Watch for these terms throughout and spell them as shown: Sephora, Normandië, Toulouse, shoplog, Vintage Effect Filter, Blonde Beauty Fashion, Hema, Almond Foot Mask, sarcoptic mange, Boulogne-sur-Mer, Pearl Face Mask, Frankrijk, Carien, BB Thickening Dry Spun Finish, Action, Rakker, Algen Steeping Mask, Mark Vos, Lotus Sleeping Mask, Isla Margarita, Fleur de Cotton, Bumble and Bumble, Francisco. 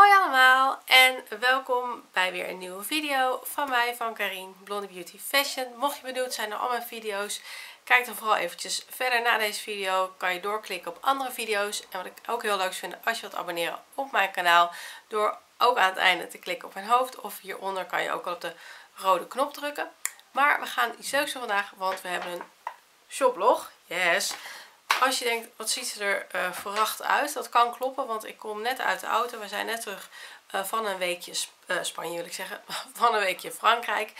Hoi allemaal en welkom bij weer een nieuwe video van mij, van Carien, Blonde Beauty Fashion. Mocht je benieuwd zijn naar al mijn video's, kijk dan vooral eventjes verder na deze video. Kan je doorklikken op andere video's. En wat ik ook heel leuk vind, als je wilt abonneren op mijn kanaal, door ook aan het einde te klikken op mijn hoofd. Of hieronder kan je ook al op de rode knop drukken. Maar we gaan iets leuks doen vandaag, want we hebben een shoplog. Yes! Als je denkt, wat ziet ze er verracht uit? Dat kan kloppen, want ik kom net uit de auto. We zijn net terug van een weekje Spanje, wil ik zeggen. Van een weekje Frankrijk.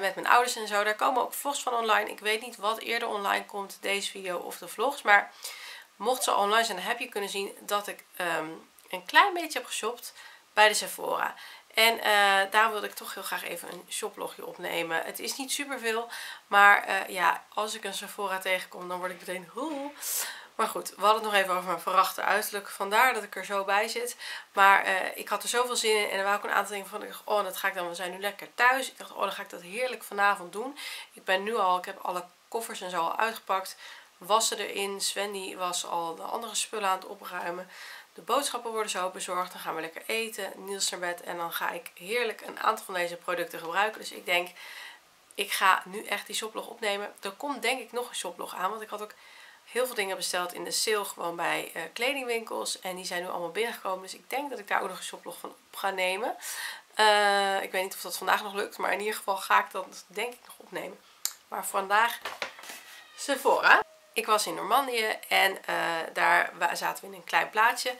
Met mijn ouders en zo. Daar komen ook vlogs van online. Ik weet niet wat eerder online komt, deze video of de vlogs. Maar mocht ze online zijn, dan heb je kunnen zien dat ik een klein beetje heb geshopt bij de Sephora. En daar wilde ik toch heel graag even een shoplogje opnemen. Het is niet superveel, maar ja, als ik een Sephora tegenkom, dan word ik meteen hoe. Maar goed, we hadden het nog even over mijn verrachte uiterlijk. Vandaar dat ik er zo bij zit. Maar ik had er zoveel zin in en er waren ook een aantal dingen van, ik dacht, oh, dat ga ik dan, we zijn nu lekker thuis. Ik dacht, oh, dan ga ik dat heerlijk vanavond doen. Ik ben nu al, ik heb alle koffers en zo al uitgepakt. Wassen erin, Sven was al de andere spullen aan het opruimen. De boodschappen worden zo bezorgd, dan gaan we lekker eten, Niels naar bed en dan ga ik heerlijk een aantal van deze producten gebruiken. Dus ik denk, ik ga nu echt die shoplog opnemen. Er komt denk ik nog een shoplog aan, want ik had ook heel veel dingen besteld in de sale gewoon bij kledingwinkels. En die zijn nu allemaal binnengekomen, dus ik denk dat ik daar ook nog een shoplog van op ga nemen. Ik weet niet of dat vandaag nog lukt, maar in ieder geval ga ik dat denk ik nog opnemen. Maar vandaag Sephora. Ik was in Normandië en daar zaten we in een klein plaatsje.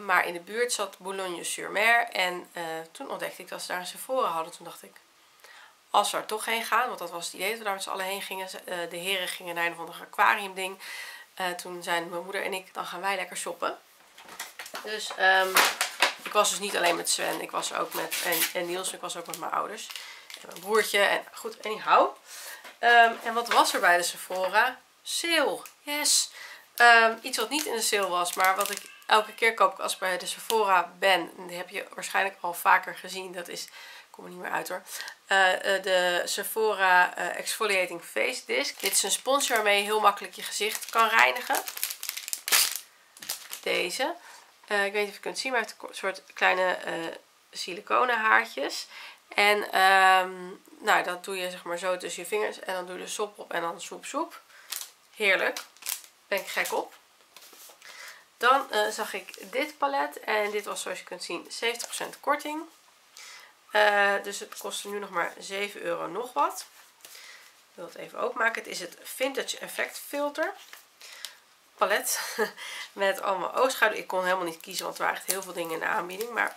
Maar in de buurt zat Boulogne-sur-Mer. En toen ontdekte ik dat ze daar een Sephora hadden. Toen dacht ik, als we er toch heen gaan, want dat was het idee dat we daar met z'n allen heen gingen. De heren gingen naar een of ander aquariumding. Toen zeiden mijn moeder en ik, dan gaan wij lekker shoppen. Dus ik was dus niet alleen met Sven, ik was ook met en Niels, ik was ook met mijn ouders. En mijn broertje en goed, en ik hou. En wat was er bij de Sephora? Sale, yes! Iets wat niet in de sale was, maar wat ik elke keer koop als ik bij de Sephora ben. Die heb je waarschijnlijk al vaker gezien. Dat is, ik kom er niet meer uit hoor. De Sephora Exfoliating Face Disc. Dit is een spons waarmee je heel makkelijk je gezicht kan reinigen. Deze. Ik weet niet of je kunt zien, maar het heeft een soort kleine siliconen haartjes. En nou, dat doe je zeg maar zo tussen je vingers. En dan doe je de sop op en dan soep soep. Heerlijk, ben ik gek op. Dan zag ik dit palet en dit was zoals je kunt zien 70% korting. Dus het kostte nu nog maar €7 nog wat. Ik wil het even openmaken. Het is het Vintage Effect Filter palet met allemaal oogschaduw. Ik kon helemaal niet kiezen, want er waren echt heel veel dingen in de aanbieding. Maar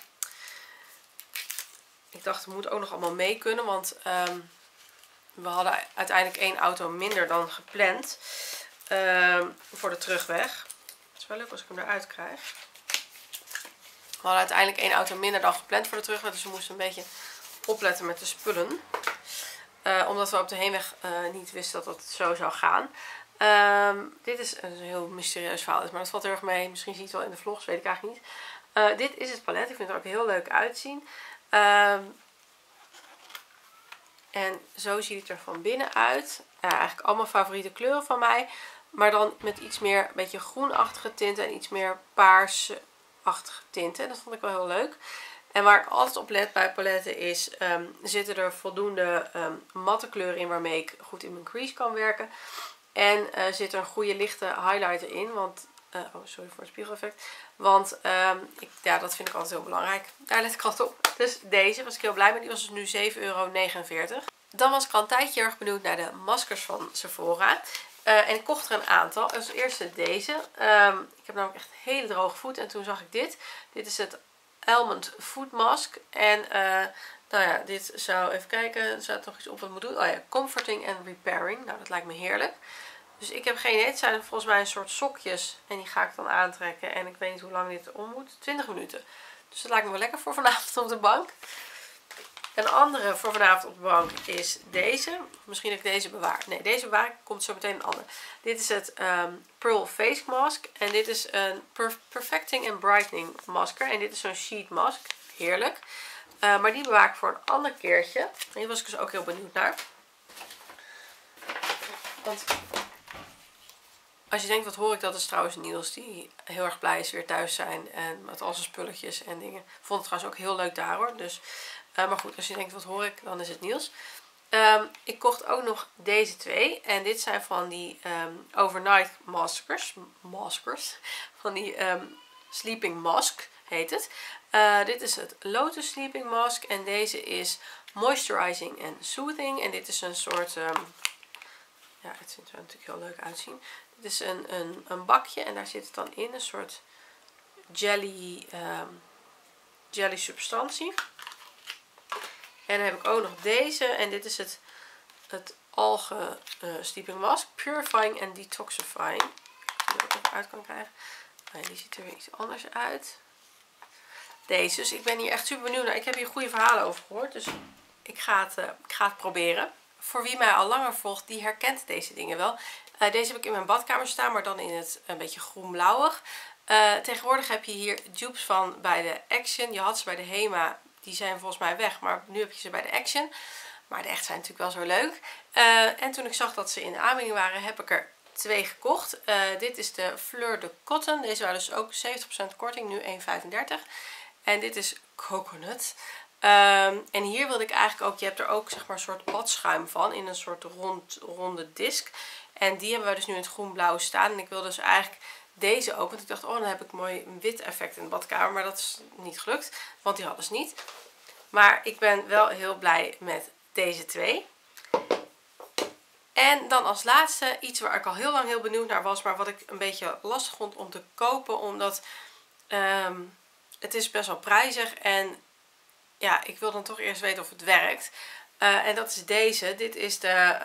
ik dacht, het moet ook nog allemaal mee kunnen, want... we hadden uiteindelijk één auto minder dan gepland voor de terugweg. Het is wel leuk als ik hem eruit krijg. We hadden uiteindelijk één auto minder dan gepland voor de terugweg. Dus we moesten een beetje opletten met de spullen. Omdat we op de heenweg niet wisten dat het zo zou gaan. Dit is een heel mysterieus verhaal. Maar dat valt heel erg mee. Misschien zie je het wel in de vlogs, weet ik eigenlijk niet. Dit is het palet. Ik vind het er ook heel leuk uitzien. En zo ziet het er van binnen uit. Ja, eigenlijk allemaal favoriete kleuren van mij. Maar dan met iets meer een beetje groenachtige tinten. En iets meer paarsachtige tinten. En dat vond ik wel heel leuk. En waar ik altijd op let bij paletten is. Zitten er voldoende matte kleuren in. Waarmee ik goed in mijn crease kan werken. En zit er een goede lichte highlighter in. Want, oh sorry voor het spiegeleffect. Want ja, dat vind ik altijd heel belangrijk. Daar let ik altijd op. Dus deze was ik heel blij mee. Die was dus nu €7,49. Dan was ik al een tijdje erg benieuwd naar de maskers van Sephora. En ik kocht er een aantal. Als eerste deze. Ik heb namelijk echt een hele droge voet. En toen zag ik dit. Dit is het Almond Foot Mask. En nou ja, dit zou even kijken. Er staat nog iets op wat moet doen. Oh ja, comforting and repairing. Nou, dat lijkt me heerlijk. Dus ik heb geen idee. Het zijn volgens mij een soort sokjes. En die ga ik dan aantrekken. En ik weet niet hoe lang dit om moet. 20 minuten. Dus dat lijkt me wel lekker voor vanavond op de bank. Een andere voor vanavond op de bank is deze. Misschien heb ik deze bewaard. Nee, deze bewaar ik. Komt zo meteen een ander. Dit is het Pearl Face Mask. En dit is een Perfecting and Brightening Masker. En dit is zo'n sheet mask. Heerlijk. Maar die bewaar ik voor een ander keertje. En hier was ik dus ook heel benieuwd naar. Want Als je denkt, wat hoor ik, dat is trouwens Niels, die heel erg blij is weer thuis zijn. En met al zijn spulletjes en dingen. Vond het trouwens ook heel leuk daar hoor. Dus, maar goed, als je denkt, wat hoor ik, dan is het Niels. Ik kocht ook nog deze twee. En dit zijn van die overnight maskers. Van die sleeping mask heet het. Dit is het Lotus Sleeping Mask. En deze is moisturizing en soothing. En dit is een soort... ja, het ziet er natuurlijk heel leuk uitzien. Het is een bakje en daar zit het dan in. Een soort jelly substantie. En dan heb ik ook nog deze. En dit is het Algen Steeping Mask. Purifying and Detoxifying. Die ik ook even uit kan krijgen. Nee, die ziet er weer iets anders uit. Deze. Dus ik ben hier echt super benieuwd naar. Ik heb hier goede verhalen over gehoord. Dus ik ga het proberen. Voor wie mij al langer volgt, die herkent deze dingen wel. Deze heb ik in mijn badkamer staan, maar dan in het een beetje groen-blauwig. Tegenwoordig heb je hier dupes van bij de Action. Je had ze bij de Hema, die zijn volgens mij weg, maar nu heb je ze bij de Action. Maar de echt zijn natuurlijk wel zo leuk. En toen ik zag dat ze in de aanbieding waren, heb ik er twee gekocht. Dit is de Fleur de Cotton. Deze waren dus ook 70% korting, nu 1,35. En dit is Coconut. En hier wilde ik eigenlijk ook, je hebt er ook zeg maar een soort badschuim van in een soort ronde disc. En die hebben wij dus nu in het groen-blauw staan. En ik wilde dus eigenlijk deze ook, want ik dacht, oh dan heb ik mooi een wit effect in de badkamer. Maar dat is niet gelukt, want die hadden ze niet. Maar ik ben wel heel blij met deze twee. En dan als laatste iets waar ik al heel lang heel benieuwd naar was. Maar wat ik een beetje lastig vond om te kopen, omdat het is best wel prijzig en... Ja, ik wil dan toch eerst weten of het werkt. En dat is deze. Dit is de...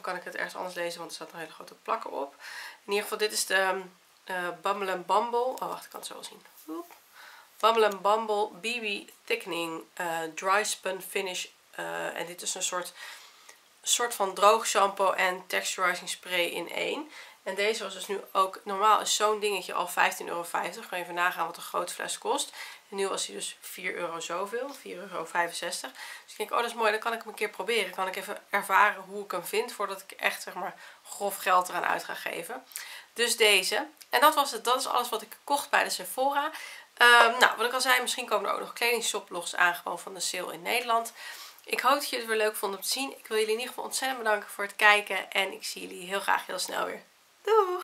kan ik het ergens anders lezen, want er staat een hele grote plakken op. In ieder geval, dit is de Bumble and Bumble. Oh, wacht, ik kan het zo wel zien. Oep. Bumble and Bumble BB Thickening Dry Spun Finish. En dit is een soort van droog shampoo en texturizing spray in één. En deze was dus nu ook... Normaal is zo'n dingetje al €15,50. Gewoon even nagaan wat een groot fles kost. En nu was hij dus €4 zoveel. €4,65. Dus ik denk, oh dat is mooi. Dan kan ik hem een keer proberen. Kan ik even ervaren hoe ik hem vind. Voordat ik echt zeg maar grof geld eraan uit ga geven. Dus deze. En dat was het. Dat is alles wat ik kocht bij de Sephora. Nou, wat ik al zei. Misschien komen er ook nog kledingshoplogs aan. Gewoon van de sale in Nederland. Ik hoop dat jullie het weer leuk vonden om te zien. Ik wil jullie in ieder geval ontzettend bedanken voor het kijken. En ik zie jullie heel graag heel snel weer. Doei!